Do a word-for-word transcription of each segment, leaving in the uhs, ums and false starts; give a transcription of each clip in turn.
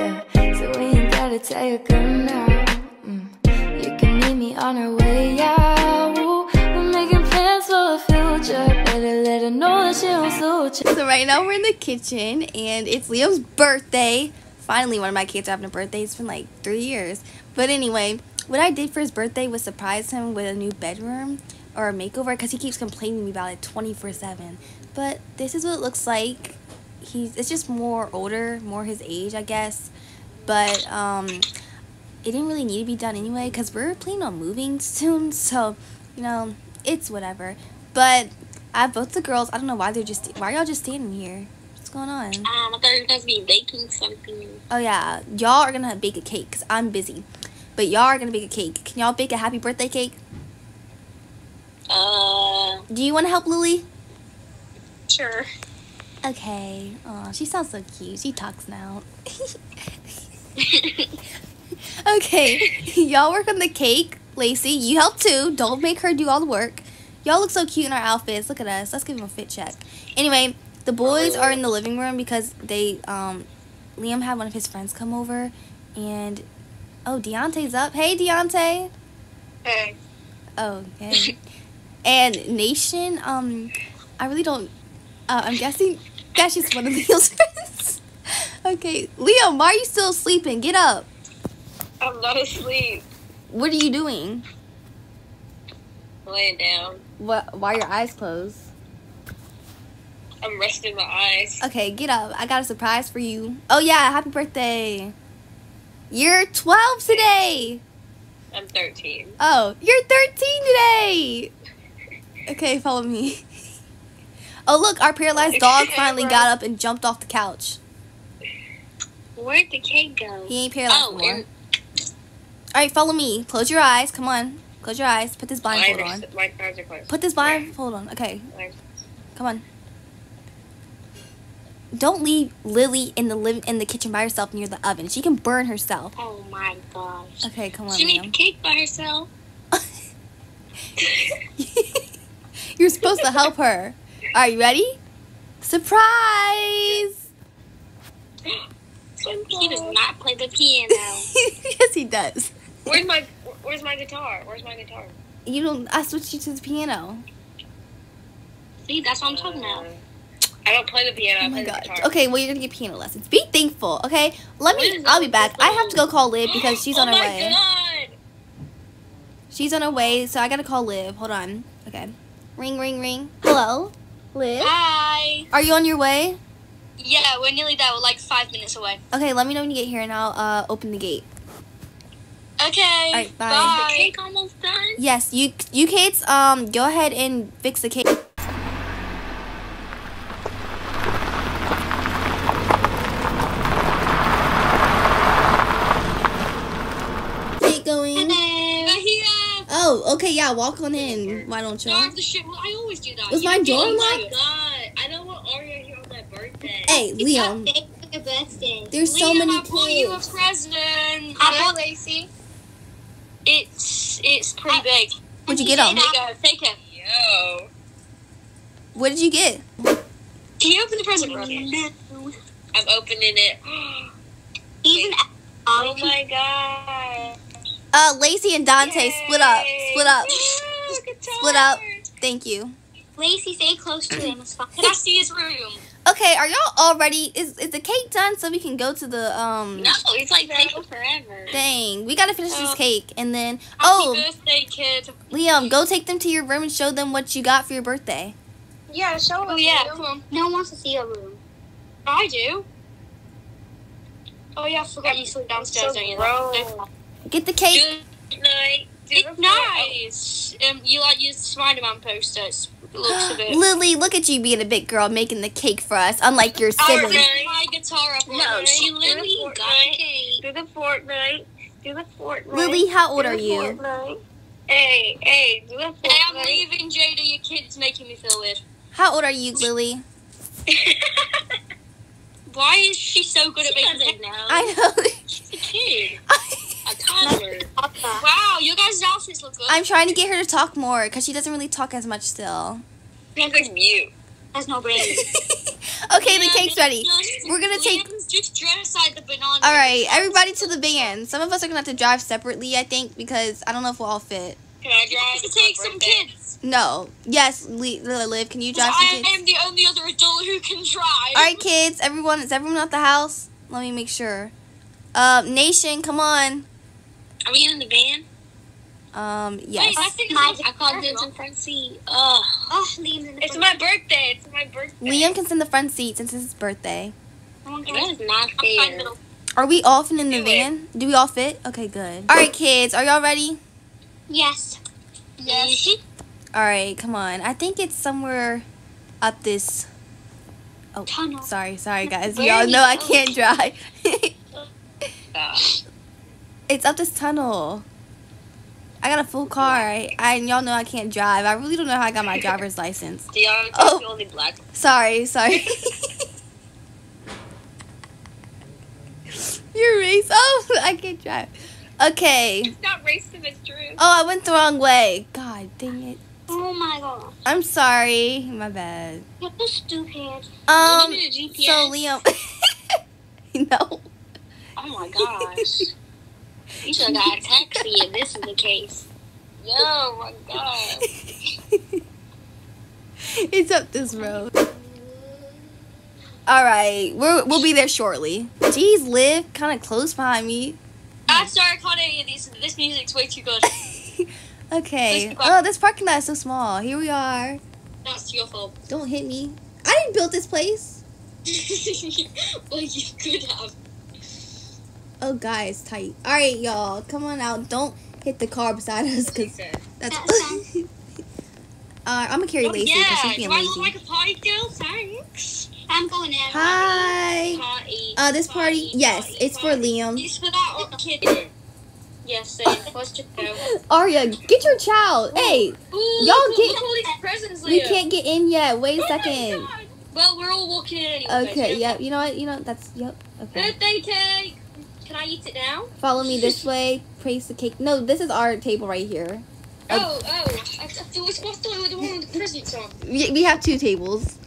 yeah. So we ain't gotta tell your girl now. mm. You can meet me on her way out. We're making plans for a future. Better let her know that she don't suit you. So right now we're in the kitchen and it's Liam's birthday. Finally one of my kids are having a birthday. It's been like three years. But anyway, what I did for his birthday was surprise him with a new bedroom or a makeover, because he keeps complaining to me about it twenty-four seven. But this is what it looks like. He's it's just more older, more his age, I guess. But um it didn't really need to be done anyway, because we're planning on moving soon, so you know, it's whatever. But I have both the girls. I don't know why they're just why y'all just standing here. What's going on? Um I thought you were supposed to be baking something. Oh yeah. Y'all are gonna bake a cake because I'm busy. But y'all are gonna bake a cake. Can y'all bake a happy birthday cake? Uh Do you wanna help Lily? Sure. Okay. Oh, she sounds so cute. She talks now. Okay. Y'all work on the cake. Lacey, you help too. Don't make her do all the work. Y'all look so cute in our outfits. Look at us. Let's give them a fit check. Anyway, the boys are in the living room because they, um, Liam had one of his friends come over. And, oh, Deontay's up. Hey, Deontay. Hey. Oh, okay. And Nation, um, I really don't. Uh, I'm guessing that's just one of Liam's friends. Okay, Liam, why are you still sleeping? Get up. I'm not asleep. What are you doing? Laying down. What? Why are your eyes closed? I'm resting my eyes. Okay, get up. I got a surprise for you. Oh yeah, happy birthday. You're twelve today. I'm thirteen. Oh, you're thirteen today. Okay, follow me. Oh, look, our paralyzed dog finally got up and jumped off the couch. Where'd the kid go? He ain't paralyzed oh, anymore. Alright, follow me. Close your eyes. Come on. Close your eyes. Put this blindfold on. My eyes are closed. Put this blindfold on. Okay. Come on. Don't leave Lily in the live in the kitchen by herself near the oven. She can burn herself. Oh, my gosh. Okay, come on, She made the cake by herself. You're supposed to help her. Are you ready? Surprise! He does not play the piano. Yes, he does. Where's my Where's my guitar? Where's my guitar? You don't. I switched you to the piano. See, that's what I'm talking about. I don't play the piano. Oh my I play God. The guitar. Okay, well you're gonna get piano lessons. Be thankful, okay? Let what me. I'll be back. Phone? I have to go call Liv because she's oh on her way. God. She's on her way, so I gotta call Liv. Hold on. Okay. Ring, ring, ring. Hello. Liv? Hi. Are you on your way? Yeah, we're nearly there. We're like five minutes away. Okay, let me know when you get here and I'll uh, open the gate. Okay. All right, bye. Bye. Is the cake almost done? Yes, you you kids, um, go ahead and fix the cake. Keep going. Hello. We're here. Oh, okay, yeah, walk on in. Why don't you? Start the shit. Well, I always do that. Was my door locked? I don't want Aria here on my birthday. Hey, Liam. Your birthday. There's Liam, so many I bought you a present. I bought Lacey. It's it's pretty I, big. What'd you get on? Take it. Yo. What did you get? Can you open the present, brother? No. I'm opening it. Even. Oh my god. Uh, Lacey and Deontay, Yay. split up. Split up. Yeah, split up. Thank you. Lacey, stay close to him. Can I see his room? Okay, are y'all already? Is is the cake done so we can go to the um? No, it's like taking forever. Dang, we gotta finish um, this cake and then. Happy oh, birthday, kid. Liam, go take them to your room and show them what you got for your birthday. Yeah, show them. Oh yeah, come on. No one wants to see your room. I do. Oh yeah, I forgot you sleep downstairs, so don't you? Bro. Get the cake. Good night. It's nice. Um, you like your Spider-Man posters. Looks a bit. Lily, look at you being a big girl making the cake for us, unlike your siblings. Okay. My guitar up. No, she literally got the cake. Do the Fortnite. Do the Fortnite. Lily, how old are you? Fortnite. Hey, hey, do the Fortnite. Hey, I'm leaving, Jada. Your kid's making me feel weird. How old are you, Lily? Why is she so good at she making cake now? I know. She's a kid. Wow, you guys' outfits look good. I'm trying to get her to talk more because she doesn't really talk as much still. She has like mute. That's no brain. Okay, yeah, the cake's ready. We're gonna take. Just genocide the banana. Alright, everybody to the van. Some of us are going to have to drive separately, I think, because I don't know if we'll all fit. Can I drive? You take some kids. No. Yes, Liv, can you drive some kids? I am the only other adult who can drive. Alright, kids. Everyone, is everyone at the house? Let me make sure. Uh, Nation, come on. Are we in the van? Um, yes. Wait, I think my, I called Liam in front seat. Ugh. Oh, Liam in the It's my birthday. It's my birthday. Liam can send the front seat since it's his birthday. Oh, that is not fair. Are we all in the Do van? It. Do we all fit? Okay, good. All right, kids. Are y'all ready? Yes. Yes. All right, come on. I think it's somewhere up this... Oh, tunnel. sorry. Sorry, guys. Y'all know I can't drive. It's up this tunnel. I got a full car. I, I y'all know I can't drive. I really don't know how I got my driver's license. Do y'all think oh, the only black? Sorry, sorry. You're racist. Oh, I can't drive. Okay. It's not racist, it's true. Oh, I went the wrong way. God dang it. Oh my god. I'm sorry. My bad. What the stupid. Um. Did you get a G P S? So Liam. No. Oh my gosh. You should have got a taxi if this is the case. Yo, my god. It's up this road. Alright, we're we'll be there shortly. Jeez, Liv, kind of close behind me. I'm sorry, I can't hear any of these. This music's way too good. Okay. Oh, this parking lot is so small. Here we are. That's your fault. Don't hit me. I didn't build this place. Well, you could have. Oh, guys, tight. All right, y'all, come on out. Don't hit the car beside us, cause that's. uh, I'm gonna carry oh, Lacey. Yeah, she's being lazy. Do I look like a party girl? Thanks. I'm going in. Hi. Party. Uh, this party. party yes, party, it's party. for Liam. It's for that old kid. Yes, sir. Arya, get your child. Ooh. Hey, y'all get. Presents, we can't get in yet. Wait a oh second. Well, we're all walking in. Anyway, okay. Yep. Yeah. You know what? You know that's. Yep. Okay. Birthday cake. Can I eat it now? Follow me this way. Praise the cake. No, this is our table right here. Oh, oh. I thought we supposed to do the one with the presents on. We have two tables.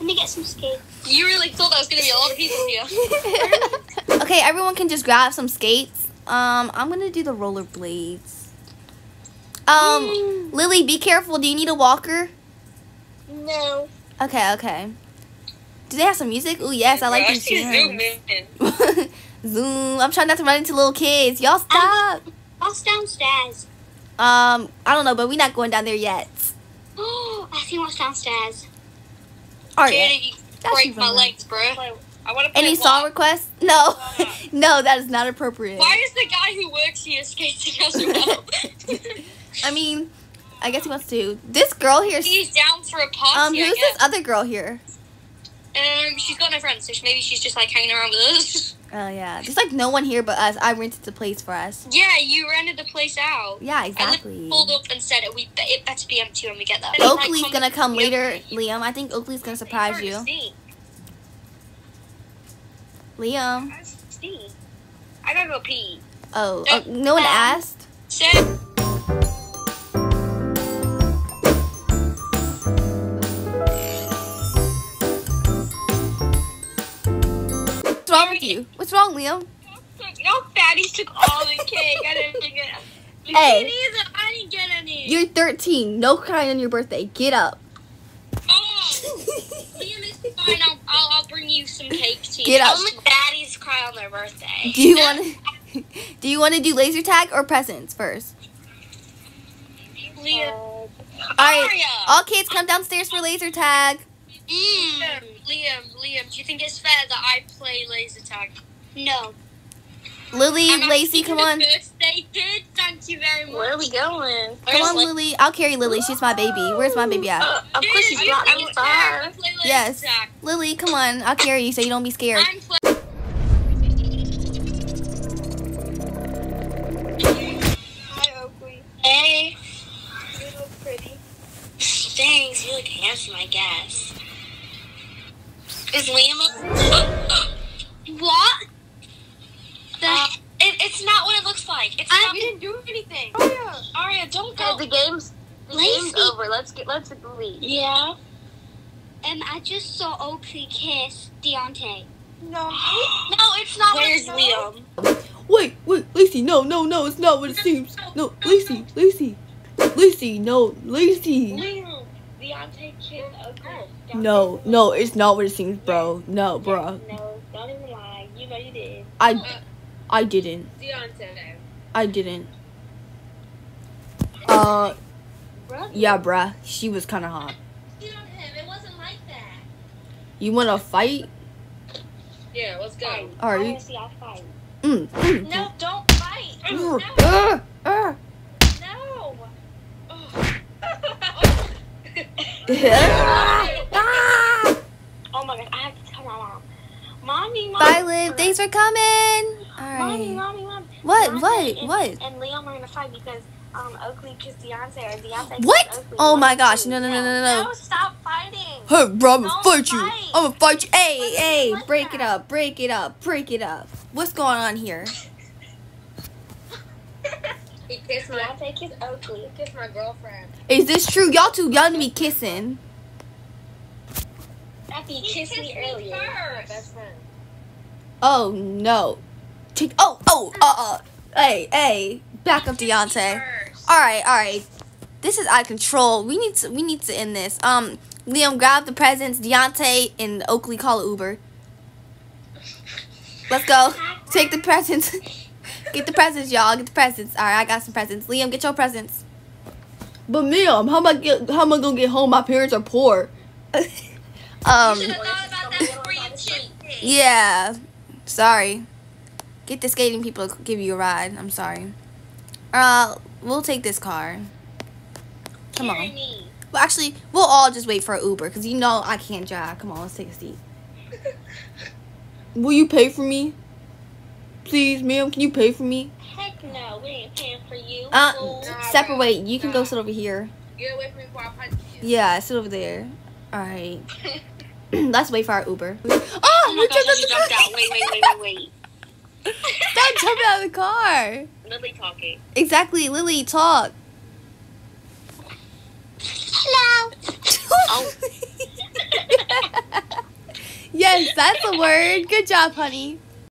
Let me get some skates. You really thought that was going to be a lot of people here. Okay, everyone can just grab some skates. Um, I'm going to do the rollerblades. Um, mm. Lily, be careful. Do you need a walker? No. Okay, okay. Do they have some music? Oh, yes. I like this. Zoom in. Zoom. I'm trying not to run into little kids. Y'all stop. What's downstairs? Um, I don't know, but we're not going down there yet. Oh, I see what's downstairs. All right. You break my legs, bro. I want to play. Any song requests? No. No, that is not appropriate. Why is the guy who works here skating as well? I mean, I guess he wants to. This girl here. She's down for a party. Um, who's this other girl here? Um, she's got no friends, so maybe she's just, like, hanging around with us. Oh, yeah. There's, like, no one here but us. I rented the place for us. Yeah, you rented the place out. Yeah, exactly. I like, pulled up and said it, we, it better be empty when we get there. Oakley's like, gonna come later, Liam. I think Oakley's gonna surprise you. Seen. Liam. I gotta go pee. Oh, so, oh no one um, asked? So What's wrong with you? What's wrong, Liam? Y'all fatties took all the cake. I didn't get it. Hey. I didn't get any. You're thirteen. No crying on your birthday. Get up. Oh. Liam is fine. I'll, I'll, I'll bring you some cake too. Get up. Only fatties cry on their birthday. Do you want to Do you want to do laser tag or presents first? Liam. All right. All kids come downstairs for laser tag. Mm. Liam, Liam, do you think it's fair that I play laser tag? No. Lily, and Lacey, come on. They did. Thank you very much. Where are we going? Come on, like Lily. I'll carry Lily. She's my baby. Where's my baby at? Uh, of Dude, course she's I not in far. Yes. Tag. Lily, come on. I'll carry you so you don't be scared. I'm Hi, Oakley. Hey. You look pretty. Thanks. You look handsome, I guess. Is Liam a What? The uh, it, it's not what it looks like. It's I, not. We didn't do anything. Arya, Arya, don't go. Uh, the game's, the game's over. Let's get. Let's leave. Yeah. Um, I just saw Oakley kiss Deontay. No. No, it's not. Where's Liam? Wait, wait, Lacey, no, no, no, it's not what it seems. No, Lacey, Lacey. Lacey, no, Lacey. Liam, Beyonce kissed a girl. No, no, it's not what it seems, bro. No, bro. No, don't even lie. You know you did. I, I didn't. Beyonce. I didn't. Uh, yeah, bruh. She was kind of hot. It wasn't like that. You want to fight? Yeah, let's go. Fight. All right. Honestly, I'll fight. Mm, mm. No, don't fight. No. Uh, uh. No. Oh my god, I have to tell my mom. Mommy, mommy. Bye, Liv. Thanks for coming. All right. Mommy, mommy, mommy. What? Mommy what? And, what? And Liam are gonna fight because um Oakley kissed Beyonce or Beyonce kissed what? Oakley. Oh my gosh! No, no, no, no, no. No, stop fighting. Hey, bro, I'm gonna fight you. I'm gonna fight you. Hey, hey, break it up, break it up, break it up. What's going on here? He kissed my. Beyonce kissed Oakley. He kissed my girlfriend. Is this true? Y'all two, y'all need to be kissing. He kissed me earlier. My best friend. Oh no. Take, oh, oh, uh, uh, hey, hey, back up, Beyonce. All right, all right. This is out of control. We need to, we need to end this. Um, Liam, grab the presents. Beyonce and Oakley, call an Uber. Let's go. Take the presents. Get the presents, y'all. Get the presents. All right, I got some presents. Liam, get your presents. But Liam, how am I get, how am I gonna get home? My parents are poor. um. You should have thought about that before you cheated. Yeah. Sorry. Get the skating people to give you a ride. I'm sorry. Uh, we'll take this car. Come on. Well, actually, we'll all just wait for an Uber because you know I can't drive. Come on, let's take a seat. Will you pay for me? Please, ma'am, can you pay for me? Heck no, we ain't paying for you. Uh, no, separate. You can no. go sit over here. Get away from me before I punch you. Yeah, sit over there. All right. Let's wait for our Uber. Oh, oh my gosh, she jumped out. Wait, wait, wait, wait, wait. Stop jumping out of the car. Lily talking. Exactly, Lily talk. Hello. Oh. Yes, that's a word. Good job, honey.